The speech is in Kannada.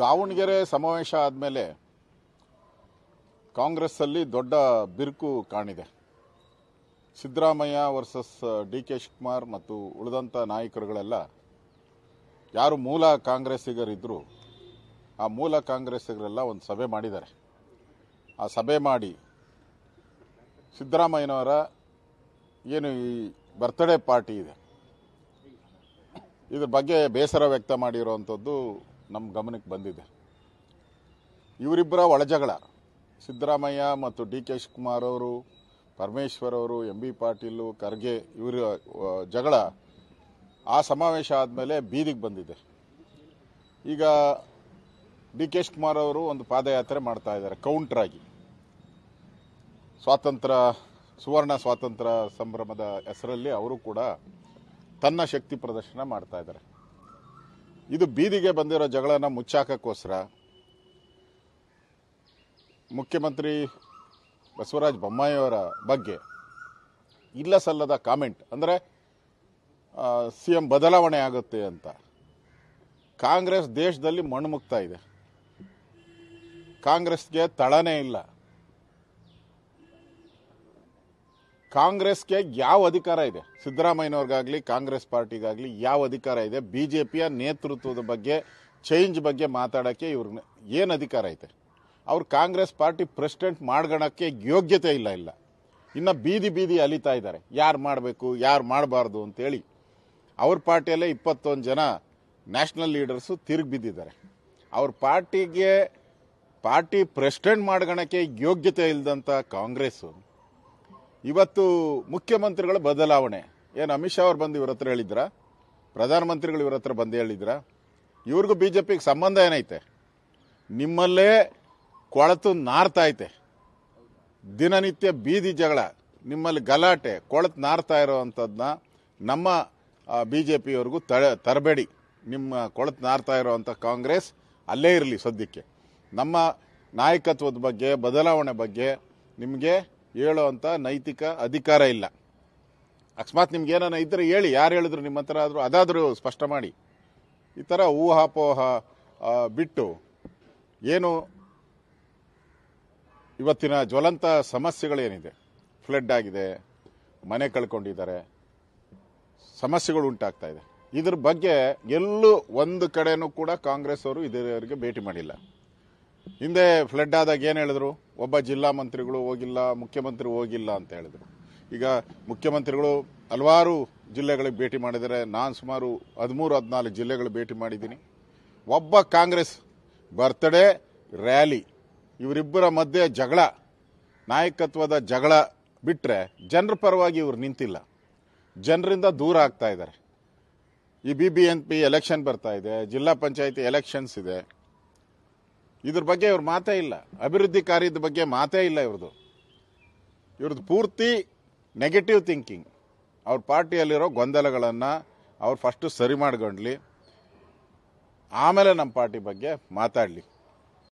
ದಾವಣಗೆರೆ ಸಮಾವೇಶ ಆದಮೇಲೆ ಕಾಂಗ್ರೆಸ್ ಅಲ್ಲಿ ದೊಡ್ಡ ಬಿರುಕು ಕಾಣಿದೆ. ಸಿದ್ದರಾಮಯ್ಯ ವರ್ಸಸ್ ಡಿಕೆ ಕುಮಾರ್ ಮತ್ತು ಉಳಿದಂತ ನಾಯಕರುಗಳೆಲ್ಲ ಯಾರು ಮೂಲ ಕಾಂಗ್ರೆಸ್ಸಿಗರಿದ್ರು ಆ ಮೂಲ ಕಾಂಗ್ರೆಸ್ಸಿಗರೆಲ್ಲ ಒಂದು ಸಭೆ ಮಾಡಿದ್ದಾರೆ. ಆ ಸಭೆ ಮಾಡಿ ಸಿದ್ದರಾಮಯ್ಯನವರ ಏನು ಈ ಬರ್ತ್ಡೇ ಪಾರ್ಟಿ ಇದೆ ಇದರ ಬಗ್ಗೆ ಬೇಸರ ವ್ಯಕ್ತ ಮಾಡಿರುವಂಥದ್ದು ನಮ್ಮ ಗಮನಕ್ಕೆ ಬಂದಿದೆ. ಇವರಿಬ್ಬರ ಒಳಜಗಳ ಸಿದ್ದರಾಮಯ್ಯ ಮತ್ತು ಡಿ ಕೆ ಕುಮಾರ್ ಅವರು, ಪರಮೇಶ್ವರ್ ಅವರು, ಎಂ ಬಿ ಪಾಟೀಲು, ಖರ್ಗೆ ಇವರ ಜಗಳ ಆ ಸಮಾವೇಶ ಆದಮೇಲೆ ಬೀದಿಗೆ ಬಂದಿದೆ. ಈಗ ಡಿ ಕೆ ಕುಮಾರ್ ಅವರು ಒಂದು ಪಾದಯಾತ್ರೆ ಮಾಡ್ತಾ ಇದ್ದಾರೆ ಕೌಂಟರ್ ಆಗಿ, ಸುವರ್ಣ ಸ್ವಾತಂತ್ರ್ಯ ಸಂಭ್ರಮದ ಹೆಸರಲ್ಲಿ ಅವರು ಕೂಡ ತನ್ನ ಶಕ್ತಿ ಪ್ರದರ್ಶನ ಮಾಡ್ತಾ ಇದ್ದಾರೆ. ಇದು ಬೀದಿಗೆ ಬಂದಿರೋ ಜಗಳನ ಮುಚ್ಚಾಕಕ್ಕೋಸ್ಕರ ಮುಖ್ಯಮಂತ್ರಿ ಬಸವರಾಜ ಬೊಮ್ಮಾಯಿ ಅವರ ಬಗ್ಗೆ ಇಲ್ಲ ಸಲ್ಲದ ಕಾಮೆಂಟ್, ಅಂದರೆ ಸಿಎಂ ಬದಲಾವಣೆ ಆಗುತ್ತೆ ಅಂತ. ಕಾಂಗ್ರೆಸ್ ದೇಶದಲ್ಲಿ ಮಣ್ಣುಮುಕ್ತಾ ಇದೆ, ಕಾಂಗ್ರೆಸ್ಗೆ ತಳನೇ ಇಲ್ಲ, ಕಾಂಗ್ರೆಸ್ಗೆ ಯಾವ ಅಧಿಕಾರ ಇದೆ? ಸಿದ್ದರಾಮಯ್ಯನವ್ರಿಗಾಗಲಿ ಕಾಂಗ್ರೆಸ್ ಪಾರ್ಟಿಗಾಗಲಿ ಯಾವ ಅಧಿಕಾರ ಇದೆ? ಬಿಜೆಪಿಯ ನೇತೃತ್ವದ ಬಗ್ಗೆ ಚೇಂಜ್ ಬಗ್ಗೆ ಮಾತಾಡೋಕ್ಕೆ ಇವ್ರನ್ನ ಏನು ಅಧಿಕಾರ ಐತೆ? ಅವ್ರು ಕಾಂಗ್ರೆಸ್ ಪಾರ್ಟಿ ಪ್ರೆಸಿಡೆಂಟ್ ಮಾಡ್ಕೊಳ್ಳೋಕ್ಕೆ ಯೋಗ್ಯತೆ ಇಲ್ಲ. ಇನ್ನು ಬೀದಿ ಅಲಿತಾ ಇದ್ದಾರೆ, ಯಾರು ಮಾಡಬೇಕು ಯಾರು ಮಾಡಬಾರ್ದು ಅಂತೇಳಿ. ಅವ್ರ ಪಾರ್ಟಿಯಲ್ಲೇ 21 ಜನ ನ್ಯಾಷನಲ್ ಲೀಡರ್ಸು ತಿರುಗಿ ಬಿದ್ದಿದ್ದಾರೆ. ಅವ್ರ ಪಾರ್ಟಿ ಪ್ರೆಸಿಡೆಂಟ್ ಮಾಡ್ಕೊಳ್ಳೋಕ್ಕೆ ಯೋಗ್ಯತೆ ಇಲ್ಲದಂಥ ಕಾಂಗ್ರೆಸ್ಸು ಇವತ್ತು ಮುಖ್ಯಮಂತ್ರಿಗಳ ಬದಲಾವಣೆ ಏನು ಅಮಿತ್ ಶಾ ಅವ್ರು ಬಂದು ಇವ್ರ ಹತ್ರ ಹೇಳಿದ್ರ, ಪ್ರಧಾನಮಂತ್ರಿಗಳು ಇವ್ರ ಹತ್ರ ಬಂದು ಹೇಳಿದ್ರ, ಇವ್ರಿಗೂ ಬಿಜೆಪಿಗೆ ಸಂಬಂಧ ಏನೈತೆ? ನಿಮ್ಮಲ್ಲೇ ಕೊಳತು ನಾರ್ತಾ ಐತೆ, ದಿನನಿತ್ಯ ಬೀದಿ ಜಗಳ, ನಿಮ್ಮಲ್ಲಿ ಗಲಾಟೆ, ಕೊಳತು ನಾರ್ತಾ ಇರೋವಂಥದ್ದನ್ನ ನಮ್ಮ ಬಿಜೆಪಿಯವ್ರಿಗೂ ತರಬೇಡಿ. ನಿಮ್ಮ ಕೊಳತು ನಾರ್ತಾ ಇರೋವಂಥ ಕಾಂಗ್ರೆಸ್ ಅಲ್ಲೇ ಇರಲಿ ಸದ್ಯಕ್ಕೆ. ನಮ್ಮ ನಾಯಕತ್ವದ ಬಗ್ಗೆ ಬದಲಾವಣೆ ಬಗ್ಗೆ ನಿಮಗೆ ಹೇಳುವಂಥ ನೈತಿಕ ಅಧಿಕಾರ ಇಲ್ಲ. ಅಕಸ್ಮಾತ್ ನಿಮ್ಗೆ ಏನಾನ ಇದ್ರೆ ಹೇಳಿ, ಯಾರು ಹೇಳಿದ್ರು ನಿಮ್ಮ ಹತ್ರ ಆದರೂ ಅದಾದರೂ ಸ್ಪಷ್ಟ ಮಾಡಿ. ಈ ಥರ ಊಹಾಪೋಹ ಬಿಟ್ಟು ಏನು ಇವತ್ತಿನ ಜ್ವಲಂತ ಸಮಸ್ಯೆಗಳೇನಿದೆ, ಫ್ಲಡ್ ಆಗಿದೆ, ಮನೆ ಕಳ್ಕೊಂಡಿದ್ದಾರೆ, ಸಮಸ್ಯೆಗಳು ಉಂಟಾಗ್ತಾ ಇದೆ, ಇದ್ರ ಬಗ್ಗೆ ಎಲ್ಲೂ ಒಂದು ಕಡೆನೂ ಕೂಡ ಕಾಂಗ್ರೆಸ್ ಅವರು ಇದರವರೆಗೆ ಭೇಟಿ ಮಾಡಿಲ್ಲ. ಹಿಂದೆ ಫ್ಲಡ್ ಆದಾಗ ಏನು ಹೇಳಿದ್ರು? ಒಬ್ಬ ಜಿಲ್ಲಾ ಮಂತ್ರಿಗಳು ಹೋಗಿಲ್ಲ, ಮುಖ್ಯಮಂತ್ರಿ ಹೋಗಿಲ್ಲ ಅಂತ ಹೇಳಿದ್ರು. ಈಗ ಮುಖ್ಯಮಂತ್ರಿಗಳು ಹಲವಾರು ಜಿಲ್ಲೆಗಳಿಗೆ ಭೇಟಿ ಮಾಡಿದರೆ, ನಾನು ಸುಮಾರು 13-14 ಜಿಲ್ಲೆಗಳು ಭೇಟಿ ಮಾಡಿದ್ದೀನಿ. ಒಬ್ಬ ಕಾಂಗ್ರೆಸ್ ಬರ್ತ್ಡೇ ರ್ಯಾಲಿ, ಇವರಿಬ್ಬರ ಮಧ್ಯೆ ಜಗಳ, ನಾಯಕತ್ವದ ಜಗಳ ಬಿಟ್ಟರೆ ಜನರ ಪರವಾಗಿ ಇವರು ನಿಂತಿಲ್ಲ, ಜನರಿಂದ ದೂರ ಆಗ್ತಾ ಇದ್ದಾರೆ. ಈ BBMP ಎಲೆಕ್ಷನ್ ಬರ್ತಾ ಇದೆ, ಜಿಲ್ಲಾ ಪಂಚಾಯಿತಿ ಎಲೆಕ್ಷನ್ಸ್ ಇದೆ, ಇದ್ರ ಬಗ್ಗೆ ಇವ್ರ ಮಾತೇ ಇಲ್ಲ, ಅಭಿವೃದ್ಧಿ ಕಾರ್ಯದ ಬಗ್ಗೆ ಮಾತೇ ಇಲ್ಲ. ಇವ್ರದ್ದು ಪೂರ್ತಿ ನೆಗೆಟಿವ್ ಥಿಂಕಿಂಗ್. ಅವ್ರ ಪಾರ್ಟಿಯಲ್ಲಿರೋ ಗೊಂದಲಗಳನ್ನು ಅವ್ರು ಫಸ್ಟು ಸರಿ ಮಾಡ್ಕೊಂಡ್ಲಿ, ಆಮೇಲೆ ನಮ್ಮ ಪಾರ್ಟಿ ಬಗ್ಗೆ ಮಾತಾಡಲಿ.